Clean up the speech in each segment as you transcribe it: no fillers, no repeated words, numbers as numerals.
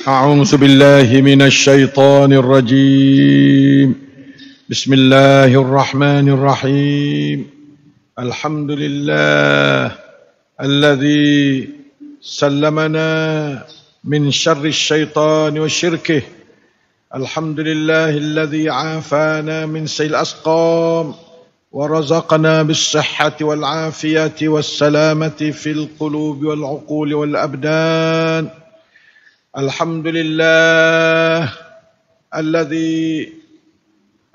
أعوذ بالله من الشيطان الرجيم بسم الله الرحمن الرحيم الحمد لله الذي سلمنا من شر الشيطان وشركه الحمد لله الذي عافانا من سيل الأسقام ورزقنا بالصحة والعافية والسلامة في القلوب والعقول والأبدان الحمد لله الذي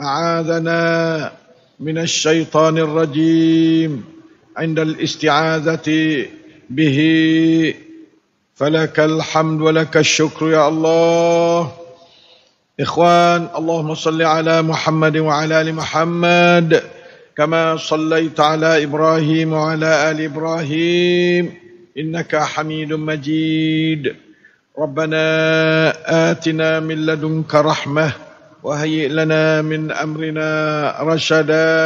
أعاذنا من الشيطان الرجيم عند الاستعاذة به فلك الحمد ولك الشكر يا الله إخوان اللهم صل على محمد وعلى آل محمد كما صليت على إبراهيم وعلى آل إبراهيم إنك حميد مجيد ربنا آتنا من لدنك رحمة وهيئ لنا من أمرنا رشدا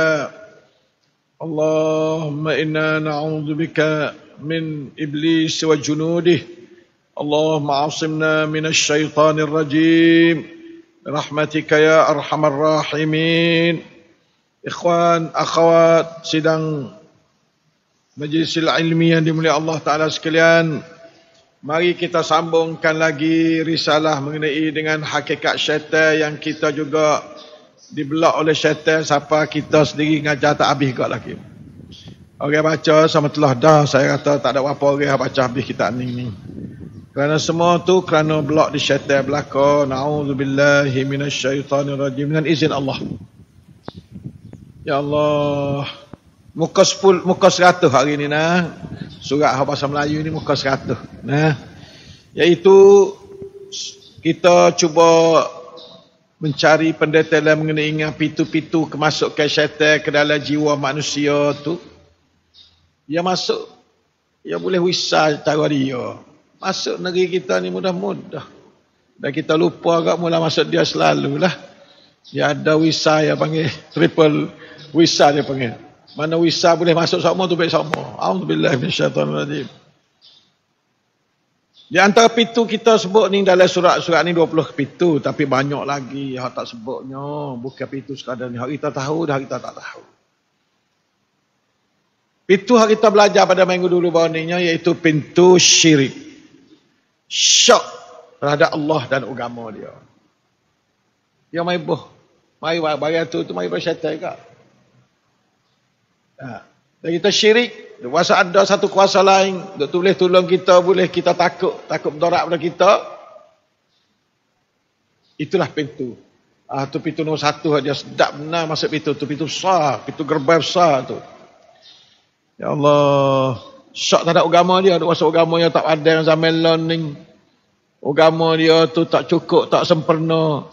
اللهم إنا نعوذ بك من إبليس وجنوده اللهم عاصمنا من الشيطان الرجيم برحمتك يا أرحم الراحمين Ikhwan, akhwat, sidang majelis ilmi yang dimuliakan Allah Ta'ala sekalian. Mari kita sambungkan lagi risalah mengenai dengan hakikat syaitan yang kita juga dibelak oleh syaitan. Siapa kita sendiri ngajar tak habis kot lagi. Orang baca sama telah dah. Saya kata tak ada apa orang baca habis kita ni. Kerana semua tu kerana belak di syaitan belakang. Na'udzubillahi minasyaitanirrajim. Dengan izin Allah. Ya Allah, muka 10, muka 100 hari ni nah. Surat bahasa Melayu ni muka 100 nah. Iaitu kita cuba mencari pendetailan mengenai pintu-pintu kemasukan syaitan ke dalam jiwa manusia tu. Dia masuk, dia boleh wisar cara dia. Masuk negeri kita ni mudah-mudah. Dan kita lupa agak mula masuk dia selalulah. Dia ada wisar yang panggil triple wisa dia panggil. Mana wisa boleh masuk semua tu baik semua. Alhamdulillah bin syaitan rajim. Di antara pintu kita sebut ni dalam surat-surat ni 20 pintu. Tapi banyak lagi yang tak sebutnya. Bukan pintu sekadar ni. Hak kita tahu dan hak kita tak tahu. Pintu hak kita belajar pada minggu dulu baru ni. Iaitu pintu syirik. Syak terhadap Allah dan agama dia. Dia maibuh. Mari bagian tu mari bersyaitan juga. Ha. Dan kita syirik, kuasa ada satu kuasa lain, duk boleh tolong kita, boleh kita takut berdorak pada kita. Itulah pintu. Ah tu pintu nombor 1 dia sedap benar masuk pintu tu, pintu besar, pintu gerbang besar tu. Ya Allah, syak tak ada agama dia, duk kuasa agamanya tak ada zaman learning. Agama dia tu tak cukup, tak sempurna.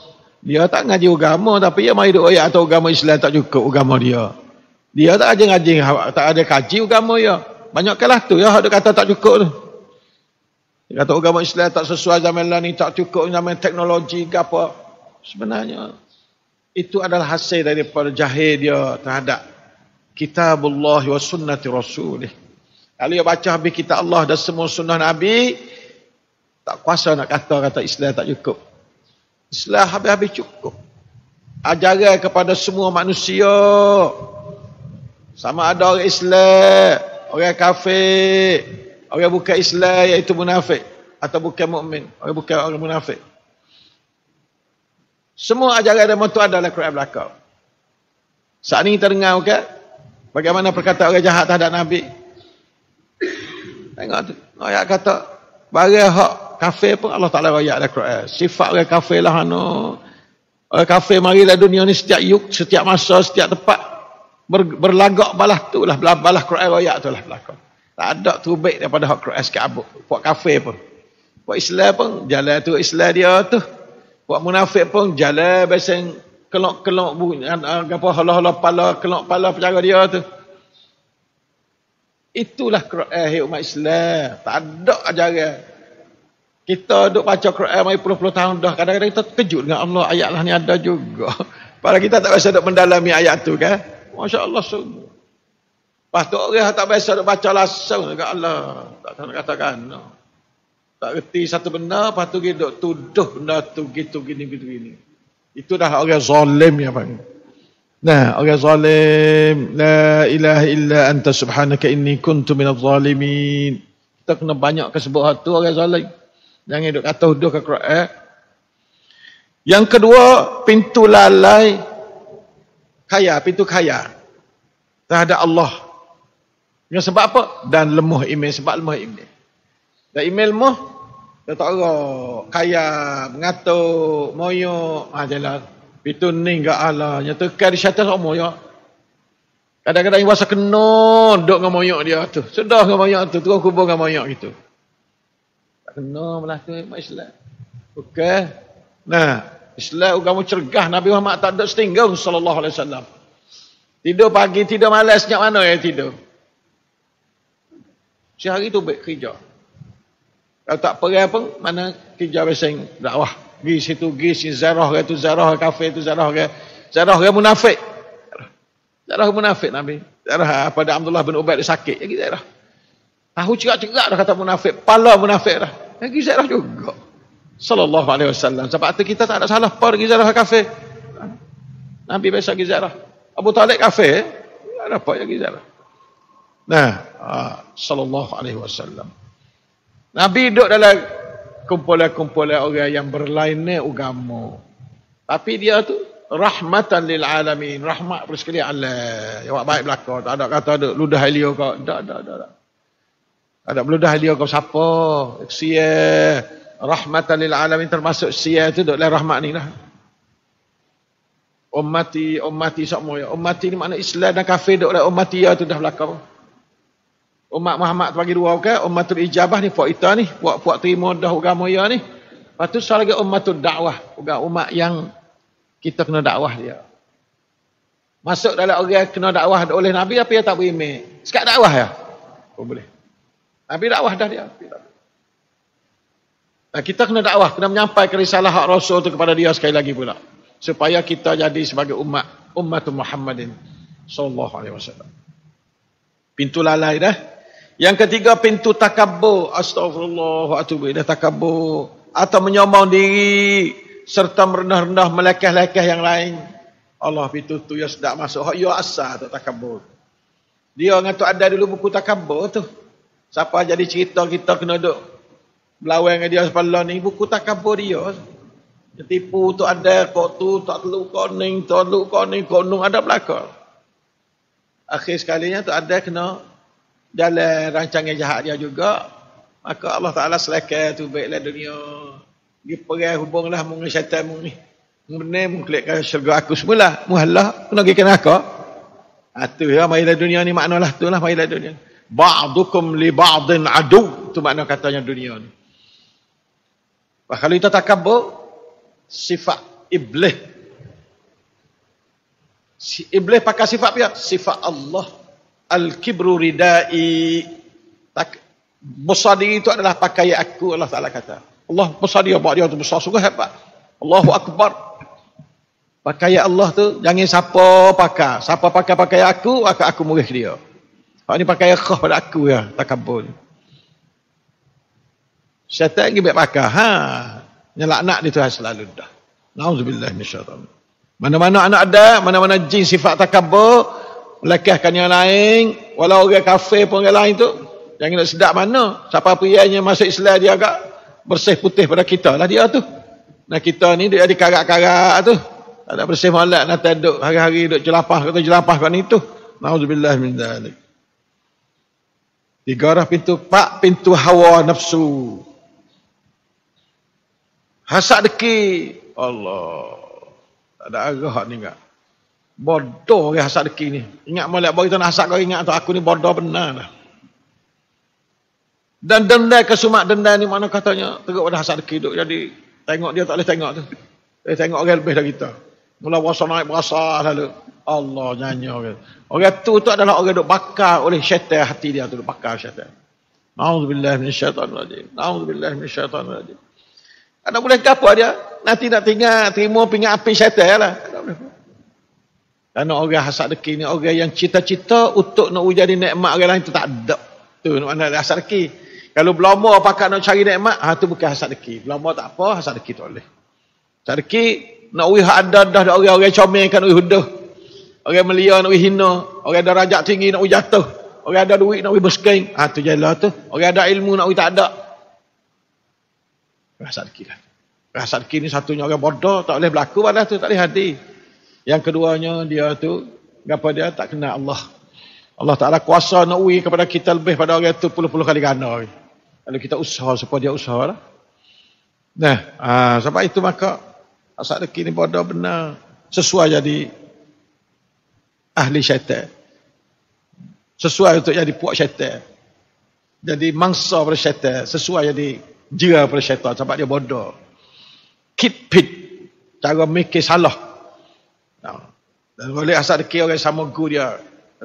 Dia tak ngaji agama tapi dia mari duk ayat atau agama Islam tak cukup agama dia. Dia tak ada ngaji, tak ada kaji agama dia. Banyak kalah tu ya dia kata tak cukup tu. Dia kata agama Islam tak sesuai zaman ni, tak cukup zaman teknologi ke apa. Sebenarnya itu adalah hasil daripada jahil dia terhadap kitabullah wa sunnati rasulih. Kalau dia baca habis kitab Allah dan semua sunnah Nabi, tak kuasa nak kata Islam tak cukup. Islam habis-habis cukup. Ajaran kepada semua manusia. Sama ada orang Islam, orang kafir, orang bukan Islam iaitu munafik atau bukan mukmin, orang bukan orang munafik. Semua ajaran dalam tu ada dalam Quran belaka. Saat ni kita dengar kan? Bagaimana perkataan orang jahat terhadap Nabi? Tengok tu. Ayat kata barang hak kafir pun Allah Ta'ala rakyat dalam Quran. Sifat orang kafir lah no. Orang kafir marilah dunia ni setiap yuk, setiap masa, setiap tempat berlagak balah tu lah. Balah Quran rakyat tu lah belakang. Tak ada tu baik daripada hak Quran sikit abuk. Puak kafir pun. Puak Islam pun jalan tu Islam dia tu. Puak munafik pun jalan biasanya kelok-kelok halah-halah pala, kelok pala penjara dia tu. Itulah Quran umat Islam. Tak ada ajaran. Kita duk baca Quran mai puluh-puluh tahun dah. Kadang-kadang kita terkejut dengan Allah. Ayat lah ni ada juga. Padahal kita tak biasa duk mendalami ayat tu kan. Masya Allah semua. Lepas tu orang tak biasa duk baca langsung. Dekat Allah. Tak nak katakan. No. tak kerti satu benda, lepas tu dia duk tuduh benda tu gitu gini. Itu dah orang zalim yang panggil. Nah, orang zalim, la ilaha illa anta subhanaka inni kuntu minaz zalimin. Kita kena banyak kesebut tu orang zalim. Jangan duk kata tuduh ke Quran. Yang kedua, pintu lalai kaya, pintu kaya terhadap Allah. Dengan sebab apa? Dan lemah iman, sebab lemah iman. Dan iman lemah, dia tak orang kaya, mengatuk, moyok, macamlah. Pintu ni enggak Allah, nyatakan di syaitan sama moyok. Kadang-kadang yang rasa kena duduk dengan moyok dia tu. Sudah dengan moyok tu, terus kubur dengan moyok gitu. Tak kena malah tu Islam. Okey. Nah, Islam agama cergah, Nabi Muhammad tak ada setinggal sallallahu alaihi wasallam. Tidur pagi, tidur malam, sejak mana dia tidur? Sehari tu baik kerja. Kalau tak pergi apa, mana kerja biasanya dakwah. Pergi situ, pergi ziarah ke tu, ziarah ke kafe tu, ziarah ke munafik. Ziarah ke munafik Nabi. Ziarah pada Abdullah bin Ubaid dia sakit, pergi ziarah. Tahu cerak-cerak dah kata munafik, pala munafik dah. Pergi ziarah juga. Sallallahu alaihi wasallam. Sebab tu kita tak ada salah pergi ziarah ke kafe. Nabi biasa pergi ziarah. Abu Talib kafir, tak dapat lagi jalan. Nah, sallallahu alaihi wasallam. Nabi duduk dalam kumpulan-kumpulan orang yang berlainan agama. Tapi dia tu rahmatan lil alamin, rahmat bersekalian Allah. Jawab baik belaka, tak ada kata ada ludah helio kau. Tak. Ada ludah helio kau siapa? Sia rahmatan lil alamin termasuk sia tu duduk dalam rahmat ni lah. Ummati semua ya. Ummati ni makna Islam dan kafir dok dalam ummati ya tu dah belakang. Umat Muhammad bagi dua ke, ummatul ijabah ni puak kita ni, puak terima dah agama ya ni. Lepas tu salah lagi ummatul dakwah, orang umat yang kita kena dakwah dia. Masuk dalam orang kena dakwah oleh Nabi tapi dia tak beriman. Sekat dakwah ya. Oh boleh. Nabi dakwah dah dia. Nah, kita kena dakwah, kena menyampaikan risalah hak Rasul tu kepada dia sekali lagi pula. Supaya kita jadi sebagai umat Muhammadin sallallahu alaihi wasallam. Pintu lalai dah. Yang ketiga pintu takabbur. Astagfirullah wa atubu ilaih, takabbur atau menyombong diri serta merendah-rendah melekeh-lekeh yang lain. Allah pintu tu yang sedap masuk. Hak yo asal tu takabbur. Dia orang tu ada dulu buku takabbur tu. Siapa jadi cerita kita kena duk belawang dengan dia sepala ni buku takabbur dia. Tipu tu ada, kok tu tak perlu koning, tak perlu koning, konung ada belakang. Akhir sekalinya tu ada kena dalam rancangan jahat dia juga. Maka Allah Ta'ala selekai tu baiklah dunia. Dia pergi hubunglah dengan syaitan ni. Benar mengklikkan syurga aku semula. Muhallah, kena pergi ke neraka. Itu ya, marilah dunia ni maknalah tu lah, marilah dunia. Ba'dukum li ba'din adu. Itu makna katanya dunia ni. Kalau kita takabur, sifat iblis. Iblis pakai sifat dia, sifat Allah. Al-kibru ridai. Besar diri itu adalah pakaian aku, Allah Ta'ala kata. Allah besar dia, buat dia tu besar sungguh hebat. Allahu Akbar. Pakaian Allah tu, jangan siapa pakai. Siapa pakai pakaian aku, akan aku murih dia. Ini pakaian khas pada aku ya, takabur. Syaitan ni baik pakai. Haa. Nyelaknak dia Tuhan selalu dah. Nauzubillah minasyaitan. Mana-mana anak ada, mana-mana jin sifat takabur, melekehkan yang lain, walau orang kafir pun orang lain tu, jangan nak sedap mana. Siapa prianya masuk Islam dia agak bersih putih pada kita lah dia tu. Nah kita ni dia dikarak-karak tu. Tak ada bersih molek, nanti duduk hari-hari duduk jelapah kata jelapah kat ni tu. Nauzubillah min dzalik. Tiga arah pintu, pak pintu hawa nafsu. Hasad deki. Allah. Tak ada arah ni enggak. Bodoh ke hasad deki ni. Ingat molek bagi tu nak hasad kau ingat tu aku ni bodoh benar dah. Dan denda kesumat denda ni mana katanya teruk pada hasad deki duk jadi tengok dia tak boleh tengok tu. Dia tengok orang lebih dari kita. Mula berasa naik berasa lalu. Allah nyanyi orang. Orang tu adalah orang duk bakar oleh syaitan hati dia tu duk bakar syaitan. Nauzubillah minasyaitanir rajim. Nauzubillah minasyaitanir rajim. Ada boleh kapal dia. Nanti nak tinggal terima pingat api syaitan lah. Tak boleh. Karena orang hasad deki ni orang yang cita-cita untuk nak jadi nikmat orang lain tu tak ada. Tu nak hasad deki. Kalau belama pakat nak cari nikmat, tu bukan hasad deki. Belama tak apa, hasad deki tak boleh. Hasad deki nak urih ada dah orang-orang comelkan urih dah. Orang melia nak urih hina, orang darjat tinggi nak urih jatuh. Orang ada duit nak urih bersekeng, tu jelah tu. Orang ada ilmu nak urih tak ada. Hasad deki lah. Hasad deki ni satunya orang bodoh, tak boleh berlaku pada tu, tak boleh hati. Yang keduanya dia tu, kenapa dia tak kenal Allah. Allah Ta'ala kuasa nak urih kepada kita lebih pada orang tu puluh-puluh kali ganda. Kalau kita usaha, supaya dia usaha lah. Nah, sebab itu maka hasad deki ni bodoh benar. Sesuai jadi ahli syaitan. Sesuai untuk jadi puak syaitan. Jadi mangsa pada syaitan. Sesuai jadi jira pada syaitan. Sebab dia bodoh. Keep it. Cara mikir salah. Nah, dan boleh hasad deki orang sama guru dia.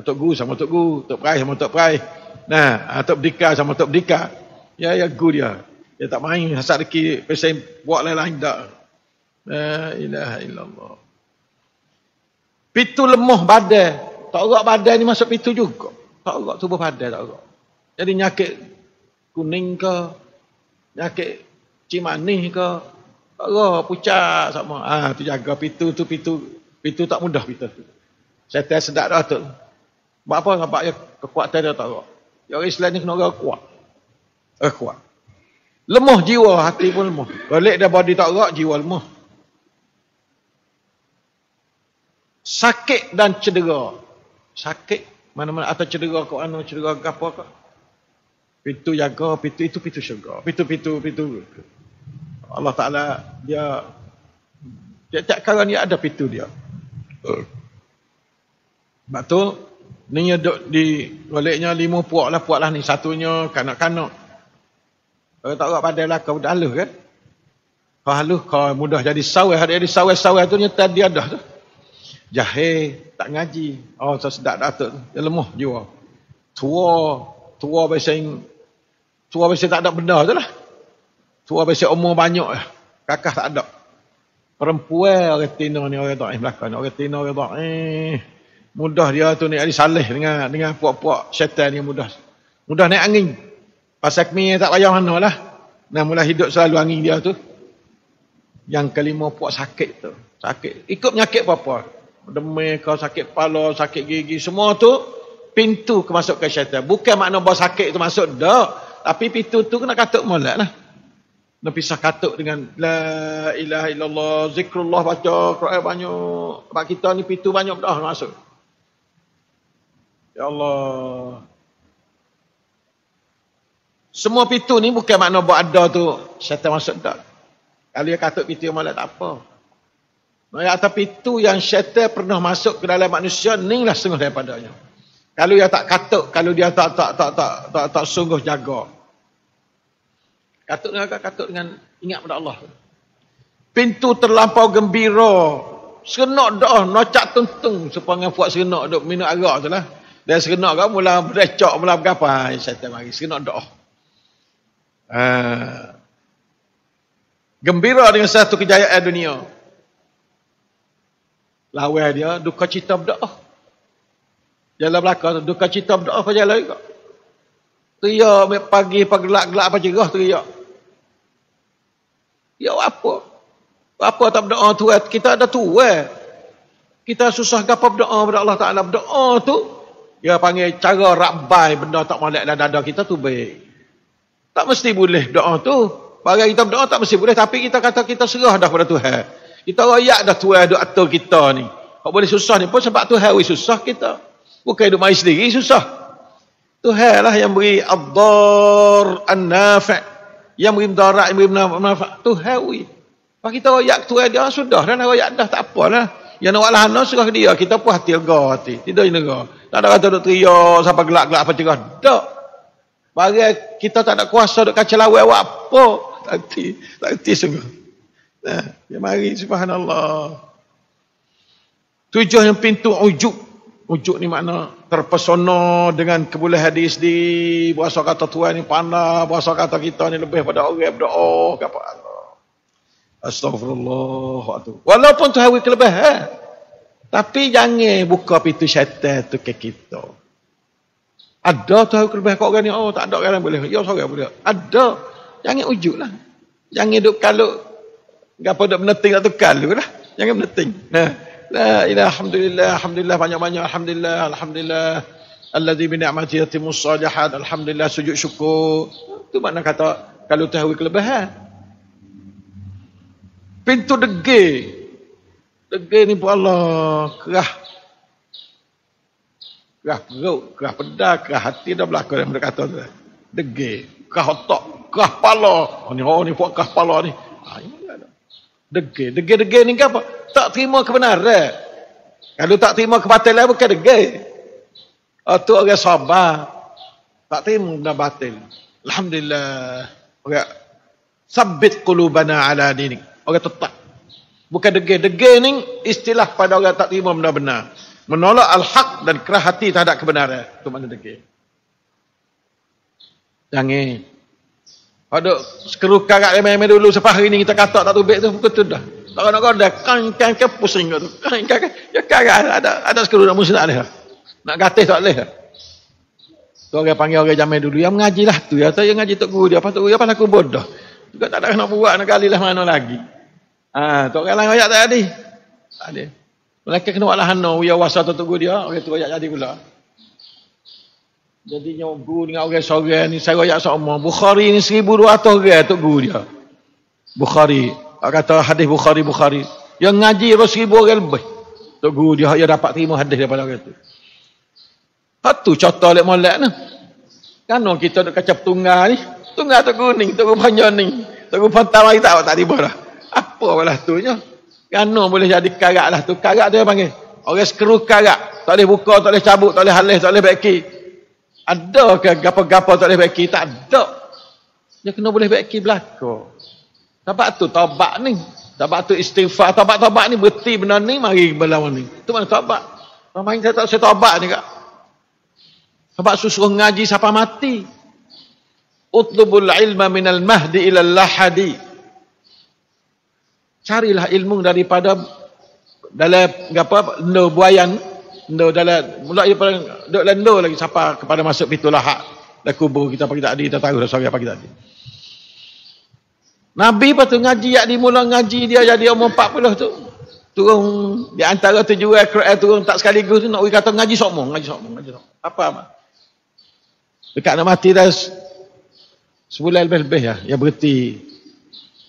Tok guru sama tok guru. Tok perai sama tok perai. Nah, tok berdikar sama tok berdikar. Ya guru dia. Dia tak main hasad deki pasal buat lain-lain dak. La ilaha illallah. Pitu lemah badan, tak gerak badan ni masuk pitu juga. Tak gerak tubuh badan tak gerak. Jadi nyakit kuning ke, nyakit cimanih ke, tak gerak pucat sama. Tu jaga pitu tu pitu tak mudah pitu. Saya tanya sedap dah tu. Sebab apa nampak dia kekuatan dia tak gerak. Ya orang Islam ni kena orang kuat. Kuat. Lemah jiwa, hati pun lemah. Balik dah body tak gerak, jiwa lemah. Sakit dan cedera. Sakit mana-mana atau cedera kau anu, cedera ke apa kau. Pintu jaga, pintu itu pintu syurga. Pintu. Allah Ta'ala dia tiap-tiap kali ni ada pintu dia. Sebab tu ni duduk di waliknya 5 puak lah ni. Satunya kanak-kanak. Kalau tak buat pandai belakang, budak halus kan? Kalau halus, kalau mudah jadi sawah. Jadi sawah-sawah tu nyata dia dah tu. Jahil, tak ngaji. Oh, sedap datuk tu. Dia lemah jiwa. Tua biasanya, tak ada benda tu lah. Tua biasanya umur banyak lah. Kakak tak ada. Perempuan orang tina ni, orang tak belakang ni. Orang tina, orang tak mudah dia tu ni, ada salih dengan puak-puak syaitan ni mudah. Mudah naik angin. Pasal kemih tak payah mana lah. Nah, mula hidup selalu angin dia tu. Yang kelima puak sakit tu. Sakit. Ikut penyakit apa-apa. Demik kau, sakit kepala, sakit gigi. Semua tu pintu kemasukan syaitan. Bukan makna bawa sakit tu masuk dah. Tapi pintu tu kena katuk molek lah. Kena pisah katuk dengan La ilaha illallah, zikrullah baca, Quran banyak. Sebab kita ni pintu banyak dah masuk. Ya Allah. Semua pintu ni bukan makna buat ada tu syaitan masuk tak. Kalau dia katuk pintu malah tak apa. Atau pintu yang syaitan pernah masuk ke dalam manusia ni lah sungguh daripadanya. Kalau dia tak katuk, kalau dia tak sungguh jaga. Katuk dengan ingat pada Allah. Pintu terlampau gembira. Serenak dah nocak tuntung supaya puak serenak duk minum arak tu lah. Dia serenak kau mula berecok mula berapa syaitan mari serenak dah. Gembira dengan satu kejayaan dunia. Lawan dia duka cita berdoa. Jalan belakang duka cita berdoa kau jalan juga. Teriak pagi gelap apa cerah teriak. Ya apa? Apa tak berdoa tu kita ada tu Kita susah gapo berdoa kepada Allah Taala berdoa tu dia panggil cara rabbai benda tak molek dalam dada kita tu baik. Tak mesti boleh doa tu. Barang kita berdoa tak mesti boleh. Tapi kita kata kita serah dah pada Tuhan. Kita rakyat dah Tuhan duk atur kita ni. Kalau boleh susah ni pun sebab Tuhan we susah kita. Bukan hidup mari sendiri susah. Tuhan lah yang beri ad-dar an-nafi'. Yang beri mudarat, yang beri manfaat. Tuhan we. Kalau kita rakyat Tuhan dia sudah. Dan rakyat dah tak apalah. Yang nak lahana serah dia. Kita pun hati lega hati. Tidak jenera. Tak ada kata duk teriak sampai gelak-gelak apa cerah. Tak. Barang kita tak ada kuasa duk kacau lawan awak apa. Takti sungguh. Nah, ya mari subhanallah. 7 yang pintu ujuk. Ujuk ni makna terpesona dengan kebolehan hadis di bahasa kata Tuhan ni pandai, bahasa kata kita ni lebih pada orang berdoa ke apa Allah. Astagfirullah walaupun Tuhan kelebihan. Tapi jangan buka pintu syaitan tu ke kita. Ada tahu kelebih kau kan ni? Oh tak ada kan boleh. Ya sorang boleh. Ada. Jangan ujuklah. Jangan duk kalau gapo dak meneting tak tukar lulah. Jangan meneting. Nah, la ilaha alhamdulillah, alhamdulillah banyak-banyak alhamdulillah, alhamdulillah allazi bi ni'matihi yatimus salihat, alhamdulillah sujud syukur. Tu makna kata kalau tahu kelebihan. Pintu degil. Degil ni pun Allah kerah. Kerah perut, kerah pedal, kerah hati dah berlaku yang berkata tu. Degil, kerah otak, kerah kepala. Oh ni buat kerah kepala ni. Ah ini ada. Degil, degil ni apa? Tak terima kebenaran. Kalau tak terima kebatilan bukan degil. Tu orang sabar. Tak terima benda batil. Alhamdulillah. Orang sabit qulubana ala dinik. Orang tetap. Bukan degil. Degil ni istilah pada orang tak terima benar-benar. Menolak al-haq dan kerah hati terhadap kebenaran. Itu mana degil. Jangan. Paduk sekeru karat remeh-remeh dulu. Sampai hari ni kita kata tak tubik tu. Betul dah. Tak nak godai. Kan pusing tu. Kan. Ya karat. Ada sekeru nak musnah ni. Nak gatis tak boleh. Tu orang panggil orang jamin dulu. Yang mengajilah tu. Ya. Saya ngaji Tok Guru dia. Apa Tok Guru? Apa aku bodoh. Juga tak ada nak buat. Nak kalilah mana lagi. Tok Guru layak tak tadi. Tak ada. Mereka kena buat lahana, wia wasa tunggu dia, orang tu royak jadi pula. Jadinya guru dengan orang seorang ni, saya royak sama. Bukhari ni 1200 orang tu guru dia. Bukhari, kata hadis Bukhari. Yang ngaji pun 1000 orang lebih. Tu guru dia, dia dapat terima hadis daripada orang tu. Hak tu contoh lek molek nah. Kan orang kita duk kacap tunggal ni, tunggal tu kuning, tu panjang ni. Tu pantal lagi tak tiba dah. Apa walah tu nya? Gano boleh jadi karat lah tu. Karat tu yang panggil. Orang skru karat. Tak boleh buka, tak boleh cabut, tak boleh halih, tak boleh backkey. Ada ke gapa-gapa tak boleh backkey? Tak ada. Dia kena boleh backkey belakang. Tabat tu taubat ni. Tabat tu istighfar. Taubat ni berhenti benda ni, mari berlawan ni. Itu mana taubat. Ramai saya tak usah taubat ni kak. Sebab susuh ngaji sampai mati. Utlubul ilma minal mahdi ilal lahadi. Carilah ilmu daripada dalam apa lendo buayan lendo dalam mulai daripada dok lendo lagi sampai kepada masuk pintu lahak dah kubur kita pagi tadi dah tahu dah sore pagi tadi. Nabi patut ngaji yak dimula ngaji dia jadi umur 40 tu. Turun di antara tujuan Quran turun tak sekaligus nak oi kata ngaji sokmo, ngaji sokmo. Apa amat? Dekat nak mati dah sebulan lebih ya, ya berhenti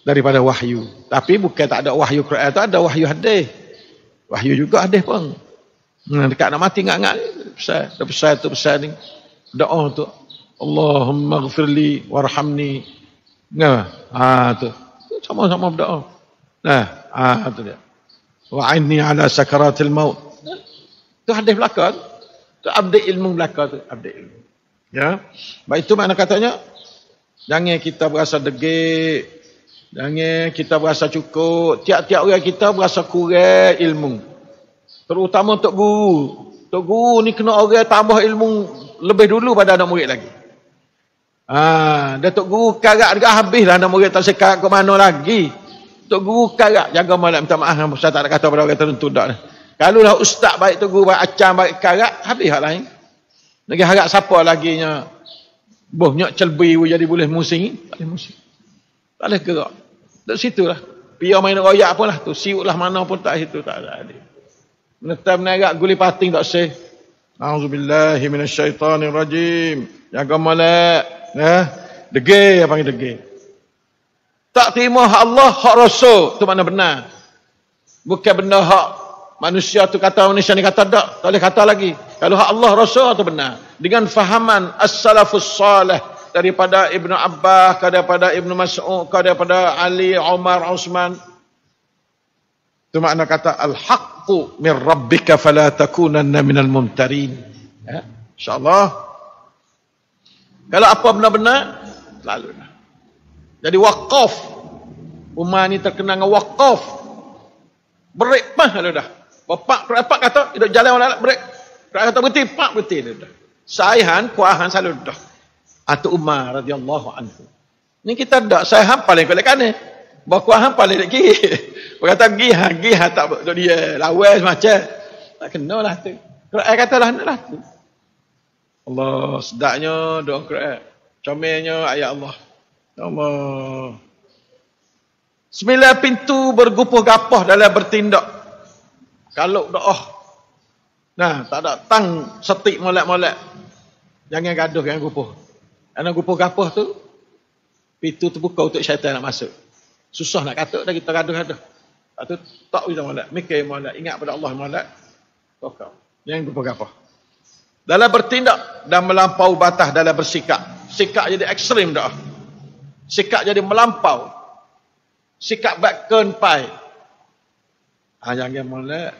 daripada wahyu. Tapi bukan tak ada wahyu Quran tu, ada wahyu hadis. Wahyu juga hadis pun. Dekat nak mati ngak-ngak ni, besar tu ni. Doa tu, Allahumma ghafirli warhamni. Nah, tu. Sama-sama berdoa. Nah, tu dia. Wa inni ala sakaratil maut. Tu hadis belaka. Tu update ilmu belaka tu, update ilmu. Ya. Baik itu makna katanya jangan kita berasa degil. Jangan kita berasa cukup. Tiap-tiap orang kita berasa kurang ilmu. Terutama Tok Guru. Tok Guru ni kena orang tambah ilmu lebih dulu pada anak murid lagi. Dia Tok Guru karat dekat habis lah anak murid tak sekarat ke mana lagi. Tok Guru karat. Jaga malam minta maaf. Saya tak nak kata pada orang tertentu tak. Kalau lah ustaz baik Tok Guru, baik acam, baik karat, habis hak lain. Lagi harap siapa lagi nya. Boh nyak celbi jadi boleh musing. Tak boleh musing. Tak boleh gerak. Duduk situ lah. Pia main royak pun lah tu. Siut lah mana pun tak situ. Tak ada adik. Menetak-menerak guli pating tak seh. A'udzubillahi minasyaitanirrajim. Jaga malak. Degil. Yang panggil degil. Tak terima hak Allah, hak Rasul. Itu makna benar. Bukan benda hak manusia tu kata manusia ni kata tak. Tak boleh kata lagi. Kalau hak Allah, Rasul itu benar. Dengan fahaman as-salafus salih. Daripada Ibnu Abbas, daripada Ibnu Mas'ud, daripada Ali, Umar, Uthman. Itu makna kata al-haqqu min rabbika fala takunanna minal mumtarin. Ya, insya-Allah. Kalau apa benar-benar lalu. Jadi waqaf. Ummah ni terkena dengan waqaf. Break pah dah. Bapak rapat kata, hidup jalan orang nak break. Kata berhenti, pak berhenti dah. Saihan, kuahan selalu dah. Atuk Umar radhiyallahu anhu. Ni kita dak saya hafal yang kolek kanan. Baku hafal yang kiri. Berkata gih tak dok dia lawan macam. Tak kenalah tu. Quran katalah naklah tu. Allah, sedapnya doa Quran. Comelnya ayat Allah. Allah. 9 pintu bergupuh-gapuh dalam bertindak. Kalau doa. Nah, tak ada tang setik molek-molek. Jangan gaduh dengan gupuh. Karena gupuh-gapuh tu pintu terbuka untuk syaitan nak masuk. Susah nak kata dah kita gaduh-gaduh. Atau tak boleh molek, mikir molek, ingat pada Allah molek. Tokau. Jangan gupuh-gapuh. Dalam bertindak dan melampau batas dalam bersikap. Sikap jadi ekstrim dah. Sikap jadi melampau. Sikap bakkan pai. Ha, jangan molek.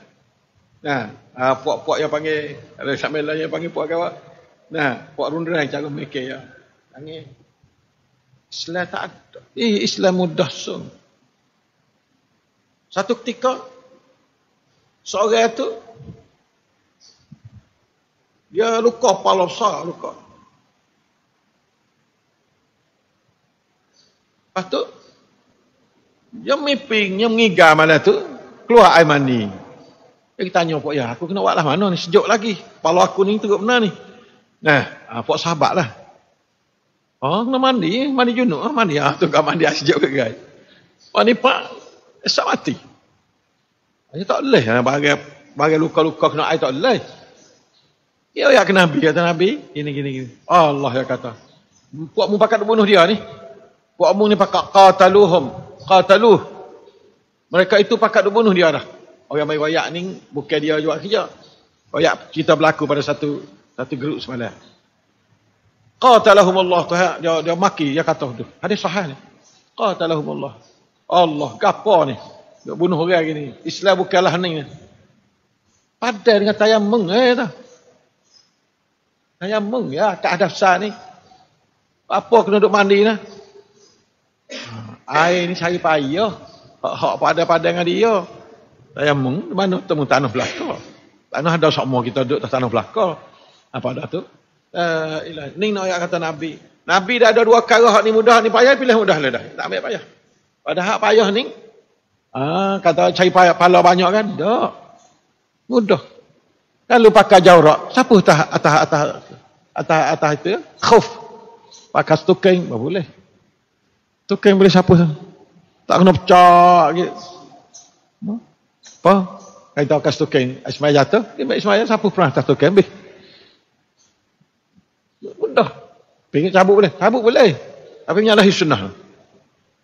Nah, puak-puak yang panggil, ada sambil lain yang panggil puak kawak. Nah, puak runderan cara mikir ya. Jangan. Islam tak ada. Islam mudah sung. Satu ketika, seorang itu, dia luka kepala besar, luka. Lepas tu, dia mimpi, dia mengigar malam tu, keluar air mani. Dia tanya, Pak Ya, aku kena buatlah mana ni, sejuk lagi. Kepala aku ni teruk benar ni. Nah, Pak sahabat lah. Oh, kena mandi, mandi junuk lah, mandi. Ah, tu kan mandi, sejuk ke gai. Mandi Pak, esok mati. Dia tak boleh, bagai luka-luka kena air tak boleh. Ya, ya ke Nabi, kata Nabi, gini. Allah ya kata. Puakmu pakat bunuh dia ni. Puakmu ni pakat qataluhum. Qataluh. Mereka itu pakat bunuh dia dah. Orang main wayak ni, bukan dia buat kerja. Wayak cerita berlaku pada satu grup semalam. Qatalahum Allah. Dia maki, dia kata. Hadis sahih ni. Qatalahum Allah. Allah, gapo ni? Dia bunuh orang gini. Islam bukanlah ni. Padai dengan tayammum. Dah. Saya meng, ya, tak ada besar ni. Apa kena duduk mandi lah. Air ni cari payah. Hak-hak pada-pada dengan dia. Saya meng, mana temu tanah belakang. Tanah ada semua kita duduk tanah belakang. Apa dah tu? Ni nak kata Nabi. Nabi dah ada dua karah, hak ni mudah, hak ni payah, pilih mudah lah dah. Tak ambil payah. Padahal hak payah ni, kata cari payah, pala banyak kan? Tak. Mudah. Kalau pakai jaurak, siapa atas itu? Khauf. Pakai tukeng, boleh. Tukeng boleh siapa? Tak kena pecah. Apa? Kalau kita pakai tukeng, Ismail jatuh. Ismail siapa pernah atas tukeng? Mudah. Pinggir cabut boleh. Cabut boleh. Tapi menyalahi sunnah.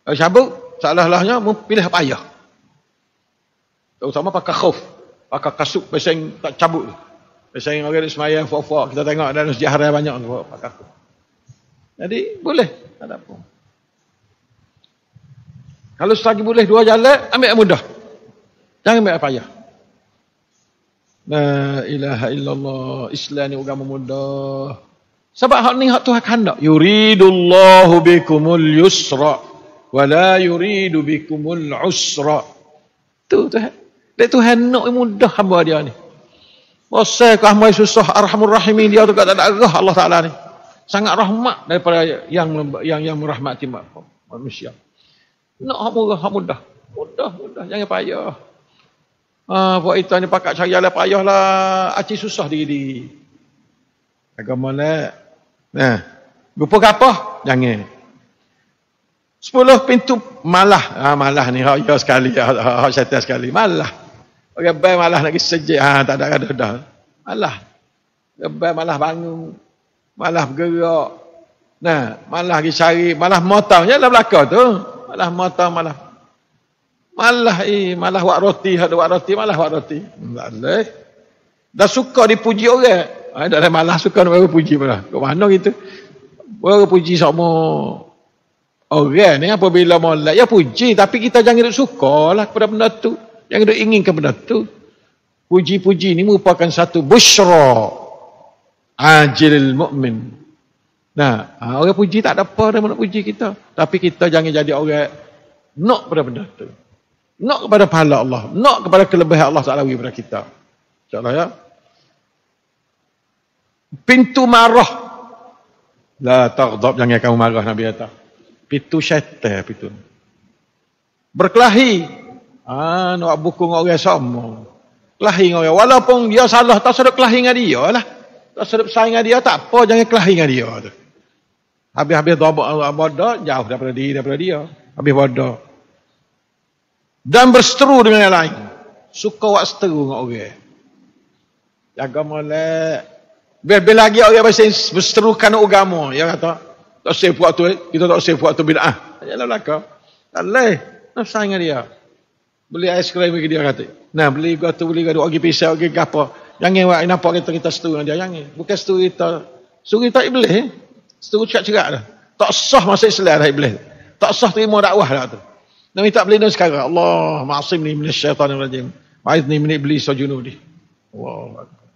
Kalau cabut, seolah-olahnya pilih apa ayah. Terutama pakai khauf. Pakai kasut peseng tak cabut. Peseng orang semayang fok-fok. Kita tengok dalam sejarah yang banyak tu pakai aku. Jadi boleh, tak ada apa. Kalau selagi boleh dua jalan, ambil yang mudah. Jangan ambil yang payah. La ilaha illallah. Islam ni agama mudah. Sebab hak ni hak Tuhan kehendak. Yuridullahu bikumul yusra wa la yuridu bikumul usra. Tu Tuhan. Dia Tuhan nak mudah hamba dia ni. Bosai ke hamba susah. Arhamur Rahimin dia tu tak ada arah Allah Ta'ala ni. Sangat rahmat daripada yang merahmati manusia. Nak hak mudah. Mudah. Jangan payah. Buat itu ni pakat cari jalan payah lah. Acik susah diri. Agama lah. Nah. Gupa kapah? Jangan. 10 pintu malah. Malah ni. Ya sekali. Ya syaitan sekali. Malah. Orang baik malah nak sejik. Tak ada gaduh dah. Malah. Orang baik malah bangun. Malah bergerak. Nah, malah pergi cari. Malah motongnya dalam belakang tu. Malah motong, malah. Malah buat roti. Ada buat roti, malah buat roti. Tak boleh. Dah suka dipuji orang. Dah ada malah suka nak orang puji malah. Ke mana gitu? Orang puji sama orang ni apabila malah. Ya puji. Tapi kita jangan suka lah kepada benda tu. Yang dia inginkan benda tu. Puji-puji ini merupakan satu busyra ajilil mu'min. Nah, orang puji tak ada apa dia nak puji kita. Tapi kita jangan jadi orang nak pada benda tu. Nak kepada pahala Allah. Nak kepada kelebihan Allah Ta'ala kepada kita. InsyaAllah ya. Pintu marah. La taghdab, jangan kamu marah Nabi kata. Pintu syaitan, pintu. Berkelahi. Nak buku dengan orang sama. Kelahi dengan orang. Walaupun dia salah, tak sudah kelahi dengan dia lah. Sedap saing dengan dia tak apa, jangan kelahi dengan dia tu. Habis-habis bodoh jauh daripada dia. Habis bodoh. Dan berseteru dengan yang lain. Suka buat seteru dengan orang. Jaga molek. Bila lagi orang berseterukan agama, dia kata, tak safe buat tu, kita tak safe buat tu bid'ah. Janganlah belaka. Tak leh, nak saing dengan dia. Beli ais krim bagi dia kata. Nah, beli gua tu beli gaduh orang pisau, orang gapo. Jangan awak nampak kita setuju dia jangan. Bukan setuju kita. Suri tak iblis. Setuju cerak-cerak dah. Tak sah masuk Islam dah iblis. Tak sah terima dakwah dah tu. Nak minta beli dah sekarang. Allah ma'asimni minasy syaitanir rajim. Ma'idni min iblis wa junudi. Allahu akbar.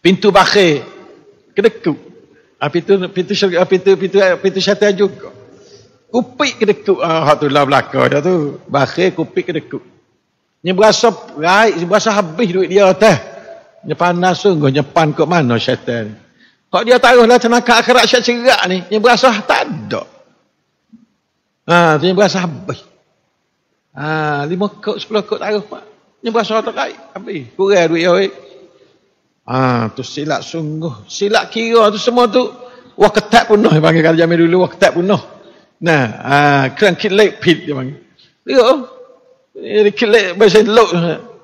Pintu bakhir kedekut. Pintu syaitan juga. Kupik kedekut hak tu lah belaka dah tu. Bakhir kupik kedekut. Dia berasa raih, berasa habis duit dia atas. Dia panas sungguh, nyepan kot mana syaitan. Kalau dia taruhlah tenaga akhirat syak-syak ni, dia berasa tak ada. Ha, dia berasa habis. Ha, 5 kot, 10 kot taruh pak. Dia berasa tak raih, habis. Kurang duit dia weh. Ha, tu silap sungguh. Silap kira tu semua tu waketat punah dia panggil kalau zaman dulu waketat punah. Nah, kerangkit leg pit dia panggil. Tengok. Dia kelek macam lok.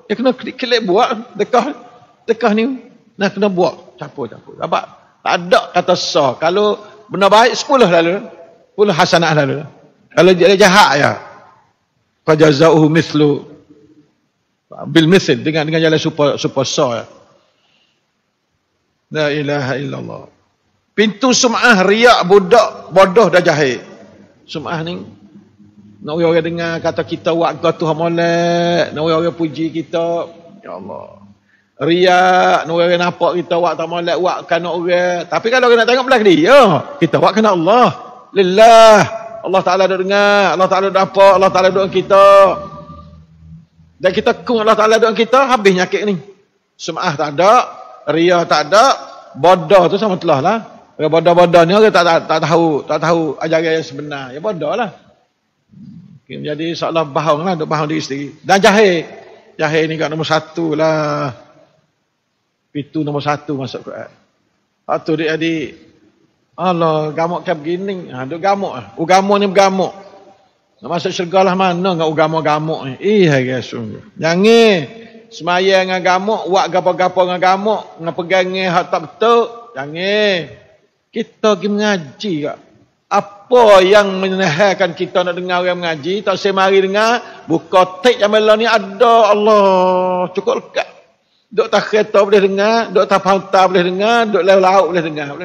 Dia kena kelek buat dekah ni. Nak kena buat campur-campur. Nampak? Tak ada kata sah. Kalau benda baik 10 lalu. 10 hasanah lalu. Kalau dia jahat ya. Fa jazaa'uhu mithlu bil mithl dengan jalan super sah ya. La ilaha illallah. Pintu sum'ah riak budak bodoh dah jahil. Sum'ah ni nak orang dengar kata kita buat gua Tuhan molek, nak orang puji kita. Ya Allah. Riak, nak orang nampak kita buat tak molek, buat kena orang. Tapi kalau orang nak tengok belakang dia, kita buat kena Allah. Lillah. Allah Taala dah dengar, Allah Taala dah nampak, Allah Taala doa kita. Dan kita kung Allah Taala doa kita, habis nyakit ni. Sum'ah tak ada, riak tak ada, bodoh tu sama telah lah. Orang bodoh-bodoh ni orang tak tahu ajaran yang sebenar. Ya bodoh lah. Jadi seolah bahang lah untuk bahang diri sendiri. Dan jahil ni kat nombor 1 lah. Pintu nombor 1 masuk Quran. Lepas tu dia jadi Allah gamuk kan begini. Duk gamuk lah. Ugama ni bergamuk. Nak masuk syurga lah mana dengan ugama-gamuk ni. Ya sungguh. Jangan. Semayang dengan gamuk. Buat gapa-gapa dengan gamuk. Dengan pegang dengan hak tak betul. Jangan. Kita pergi mengaji kat. Apa yang menahankan kita nak dengar orang mengaji, tak semari dengar, buka teks amalan ni ada Allah, cukup lekat. Duk tak kereta boleh dengar, duk tak pantai boleh dengar, duk laut boleh dengar.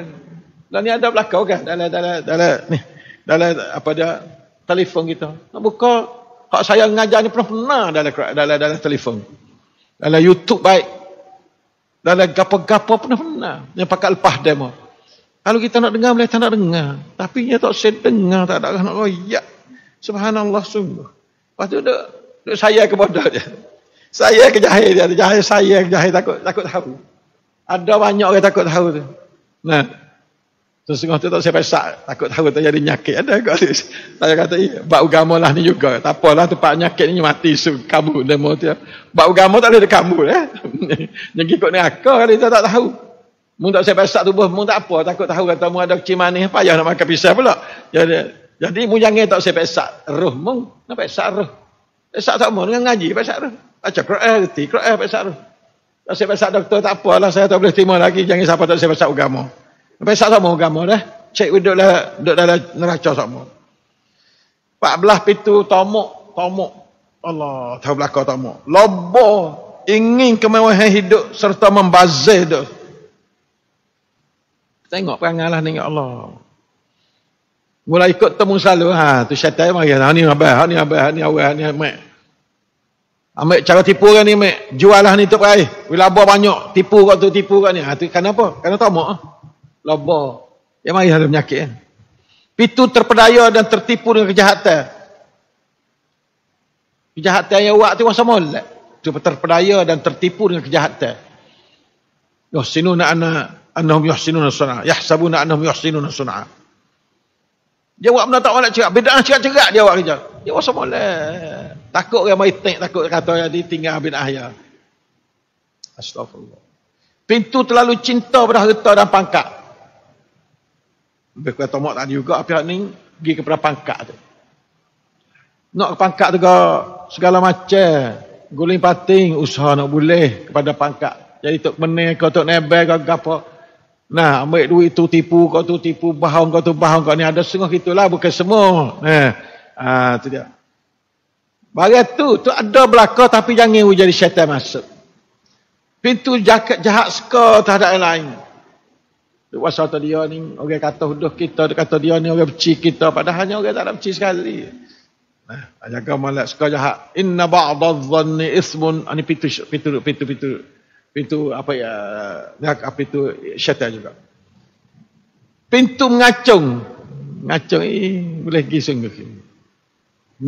Dan ni ada belakang kan? Dalam apa dia, telefon kita. Nak buka, hak saya mengajar ni pernah dalam telefon. Dalam YouTube baik. Dalam gapa-gapa pernah. Yang pakai lepas demo. Kalau kita nak dengar, boleh tak nak dengar. Tapi dia tak saya dengar, tak ada nak royak. Subhanallah sungguh. Lepas tu duduk saya ke bodoh dia. Saya ke jahil dia. Saya ke jahil takut tahu. Ada banyak orang takut tahu tu. Nah. Sesungguh tu tak saya pesak. Takut tahu tu jadi nyakit. Ada kot. Saya kata, bak agama lah ni juga. Tak apalah tempat nyakit ni mati. Kabur demo tu. Bak agama tak boleh dekabur. Yang ikut neraka dia tak tahu. Mung tak saya pesak tubuh, mung tak apa. Takut tahu kata mung ada kecil manis, payah nak makan pisang pula. Jadi mung jangan tak saya pesak roh mung. Nak pesak roh. Pesak tak mung dengan ngaji, pesak roh. Baca Quran, reti, Quran pesak roh. Tak saya pesak doktor tak apalah, saya tak boleh terima lagi. Jangan siapa tak saya pesak agama. Pesak sama agama dah. Cek duduk dalam neraca sama. 14 pintu tomok. Allah, tahu belaka tomok. Lobo ingin kemewahan hidup serta membazir hidup. Tengok peranganlah tengok Allah. Mula ikut temu selalu. Tu syaitan mari. Ni abah, ni awal, ni mak. Ambil cara tipu orang ni mak. Jualah ni tu perai. Laba banyak, tipu kat ni. Tu kenapa? Kerana tamak ah. Laba. Dia mari ada penyakit kan. Pitu terpedaya dan tertipu dengan kejahatan. Kejahatan yang awak tu masa molek. Tu terpedaya dan tertipu dengan kejahatan. Yo sinu nak anak annahum yuhsinuna sun'a yahsabuna annahum yuhsinuna sun'a. Dia buat benda tak molek cerak, bidah cerak-cerak dia buat kerja. Dia rasa molek. Takut orang mai tek, takut kata dia tinggal bidah ya. Astagfirullah. Pintu terlalu cinta pada harta dan pangkat. Lebih kurang tomak tadi juga, pihak ni pergi kepada pangkat tu. Nak pangkat tu ke segala macam. Guling pating, usaha nak boleh kepada pangkat. Jadi tok meneh, kau tok nebel, kau apa. Nah, ambil duit tu tipu, kau tu tipu, bahang, kau tu bahang, kau ni ada sengah itulah, bukan semua. Nah, tu dia. Barang tu ada belakang tapi jangan jadi syaitan masuk. Pintu jahat sekal terhadap yang lain. Duk wasa dia ni, orang kata huduh kita, dia kata dia ni orang benci kita. Padahalnya orang tak ada benci sekali. Nah, jaga malak sekal jahat. Inna ba'dadh-dhanni ismun. Ini pintu apa ya? Pintu syaitan juga. Pintu mengacung. Mengacung ini boleh gisung ke sini.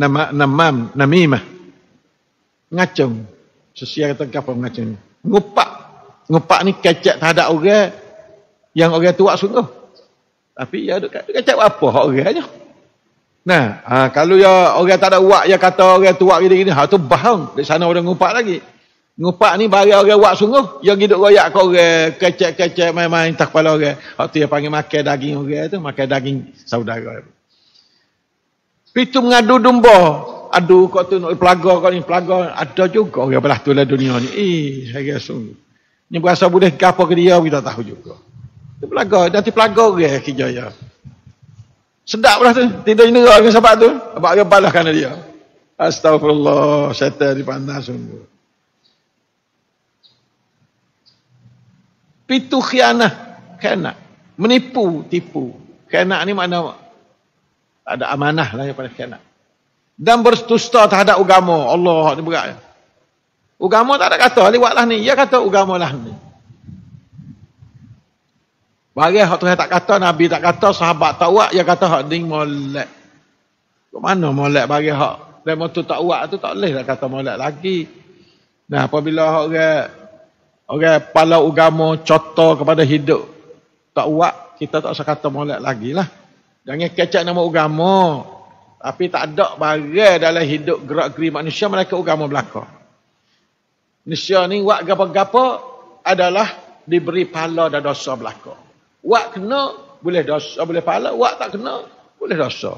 Namimah. Mengacung. Sosial kata apa mengacung ni? Ngupak. Ngupak ni kacak terhadap orang yang orang tua sungguh. Tapi ya duk kacak apa hak orangnya. Nah, kalau ya orang tak ada wak yang kata orang tua gini-gini, hak tu bahang. Di sana orang ngupak lagi. Ngupak ni bagi orang wak sungguh yang hidup royak ke orang, kacak-kacak main-main tak kepala orang. Hak tu yang panggil makan daging orang tu, makan daging saudara. Pitu mengadu domba. Aduh, kau tu nak pelaga kau ni, pelaga. Ada juga orang belah tulah dunia ni. Saya sungguh. Ni berasa boleh apa ke dia, kita tahu juga. Dia pelaga, nanti pelaga orang kerja dia. Sedap belah tu. Tidak jenera dengan sahabat tu. Abang orang balahkan dia. Astagfirullah, syaitan dipanas sungguh. Pitu khianah. Khianah. Menipu, tipu. Khianah ni makna ada amanah lah daripada khianah. Dan berdusta terhadap agama. Allah ni berat. Agama tak ada kata lewatlah ni. Dia kata agamalah ni. Barang hak Tuhan tak kata, Nabi tak kata, sahabat tak buat, dia kata hak ding molek. Ke mana molek barang hak demo tu tak buat tu tak boleh lah kata molek lagi. Nah, apabila orang pala agama contoh kepada hidup tak buat, kita tak usah kata molek lagilah. Jangan kecek nama agama. Tapi tak ada barang dalam hidup gerak-geri manusia, mereka agama belaka. Manusia ni, wak gapa-gapa adalah diberi pahala dan dosa belaka. Wak kena, boleh dosa, boleh pahala. Wak tak kena, boleh dosa.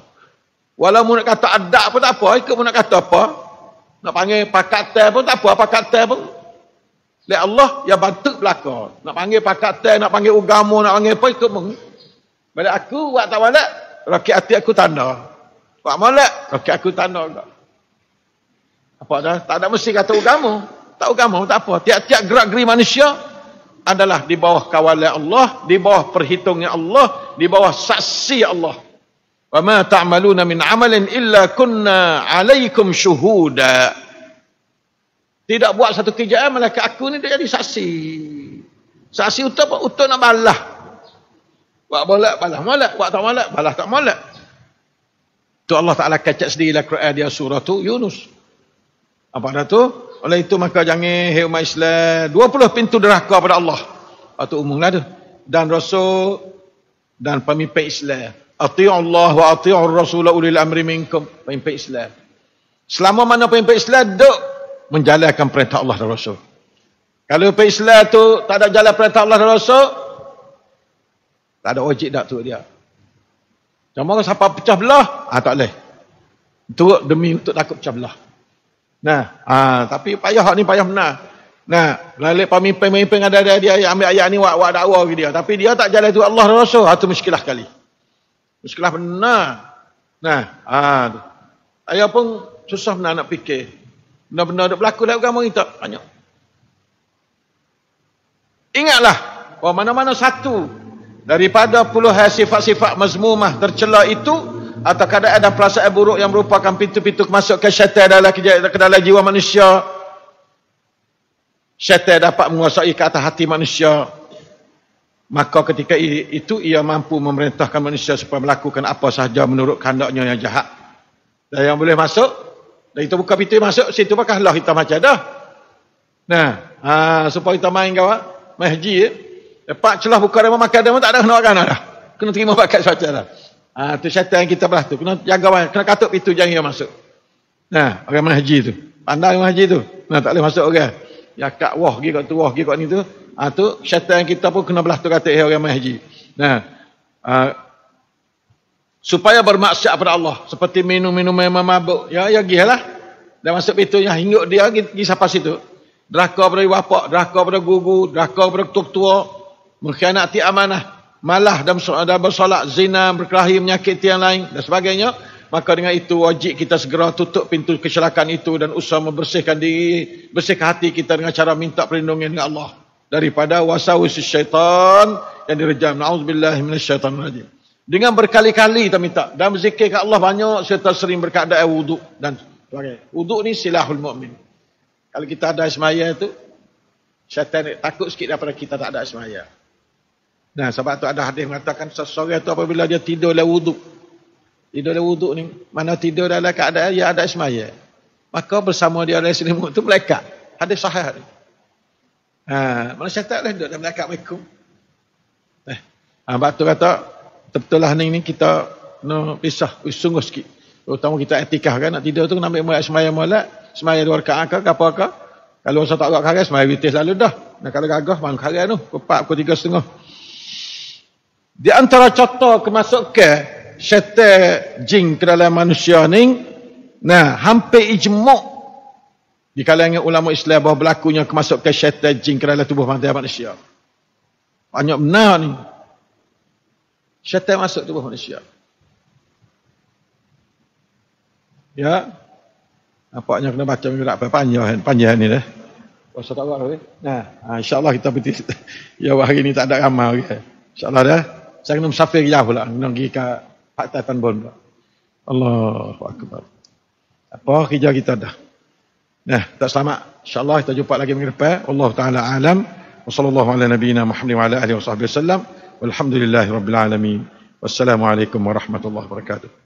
Walau mu nak kata adak pun tak apa, ikut mu nak kata apa. Nak panggil pakatan pun tak apa, pakatan pun. Oleh Allah, yang bantu belaka. Nak panggil pakatan, nak panggil agama, nak panggil apa, ikut mu. Balik aku, wak tak balik, rakyat hati aku tanda. Pak Malak, okey aku tanda juga. Apa dah? Tak ada mesti kata agama. Tak agama, tak apa. Tiap-tiap gerak-geri manusia adalah di bawah kawalan Allah, di bawah perhitungan Allah, di bawah saksi Allah. Wa ma ta'maluna min amalin illa kunna 'alaikum syuhuda. Tidak buat satu kerjaan malaikat aku ni dia jadi saksi. Saksi untuk nak balas. Buat bolak balas malak, buat tak malak balas tak malak. Tu Allah Ta'ala kacak sendirilah Quran dia surah tu Yunus. Apa dah tu? Oleh itu maka jangan hai umat Islam 20 pintu deraka pada Allah. Itu umumlah tu. Dan Rasul dan pemimpin Islam. Ati'u Allah wa ati'u Rasul ulil amri minkum. Pemimpin Islam. Selama mana pemimpin Islam duk menjalankan perintah Allah dan Rasul. Kalau pemimpin Islam tu tak ada jalan perintah Allah dan Rasul, tak ada wajib dak tu dia. Cuma kalau siapa pecah belah, tak boleh. Turut demi untuk takut pecah belah. Nah, tapi payah hak ni payah benar. Nah, lalu pemimpin-pemimpin ada dia yang ambil ayat ni wak dakwa ke dia. Tapi dia tak jalan tu Allah dan Rasul. Itu muskilah kali. Muskilah benar. Nah, ayah pun susah benar nak fikir. Benar-benar berlaku dalam agama kita banyak. Ingatlah, mana-mana satu daripada puluhan sifat-sifat mazmumah tercela itu atau keadaan dan perasaan buruk yang merupakan pintu-pintu masuk ke syaitan dalam ke dalam jiwa manusia, syaitan dapat menguasai ke atas hati manusia. Maka ketika itu ia mampu memerintahkan manusia supaya melakukan apa sahaja menurut kehendaknya yang jahat. Dan yang boleh masuk, dan itu buka pintu masuk, situ pakahlah hitam macam dah. Nah, supaya kita main kawan, main haji ya. Lepas celah buka rumah makan dia tak ada kena makan dah. Kena terima bakat cuaca dah. Tu syaitan kita belah tu. Kena jaga, kena katuk pintu jangan dia masuk. Nah, orang mana haji tu. Pandai orang haji tu. Nah, tak boleh masuk orang. Ya kat wah pergi kat tu, wah pergi kat ni tu. tu syaitan kita pun kena belah teratik orang mai haji. Nah, supaya bermaksiat pada Allah seperti minum-minum mabuk. Ya gialah. Dah masuk pitunya hinguk dia pergi sampai situ. Deraka pada wapak, deraka pada guru, deraka pada ketua, mengkhianati amanah, malah dalam bersolat, zina, berkelahi, menyakiti yang lain dan sebagainya. Maka dengan itu wajib kita segera tutup pintu kecelakaan itu dan usaha membersihkan diri, bersihkan hati kita dengan cara minta perlindungan dengan Allah daripada waswas syaitan yang direjam. Nauzubillahi minasyaitanir rajim. Dengan berkali-kali kita minta dan berzikir kepada Allah banyak serta sering berkeadaan wuduk dan sebagainya. Wuduk ni silahul mukmin. Kalau kita ada semaya tu syaitan takut sikit daripada kita tak ada semaya. Nah, sebab tu ada hadis mengatakan seseorang tu apabila dia tidur dalam wuduk, ni mana tidur dalam keadaan dia ada semaya, maka bersama dia ada selimut tu malaikat. Hadis sahih. Mana syaitan dah duduk dalam malaikat mereka. Abang tu kata betul lah ni kita no pisah sungguh sikit. Terutama kita etikah kan nak tidur tu kena ambil muat semaya molek, semaya dua rakaat ke apa ke. Kalau saya tak buat karya semaya witir selalu dah. Nah kalau gagah baru karya tu pukul 4, pukul 3:30. Di antara contoh kemasukan syaitan jin ke dalam manusia ni, nah hampir ijmak' di kalangan ulama Islam bahawa berlakunya kemasukan syaitan jin ke dalam tubuh manusia. Banyak benar ni. Syaitan masuk tubuh manusia. Ya. Nampaknya kena baca berat panjang ni dah. Puasa tak buat ke? Nah, insya-Allah kita berhenti. Ya hari ni tak ada ramai ke. Insya-Allah dah. Saya kena musafir jauh pula. Kena pergi ke Pakatan Tambon pula. Allahu Akbar. Apa kerja kita dah. Nah, tak selamat. InsyaAllah kita jumpa lagi minggu depan. Allah Ta'ala alam. Wa sallallahu ala nabiyina Muhammadin wa ala alihi wa sahbihi wasallam. Walhamdulillahi rabbil alamin. Wassalamualaikum warahmatullahi wabarakatuh.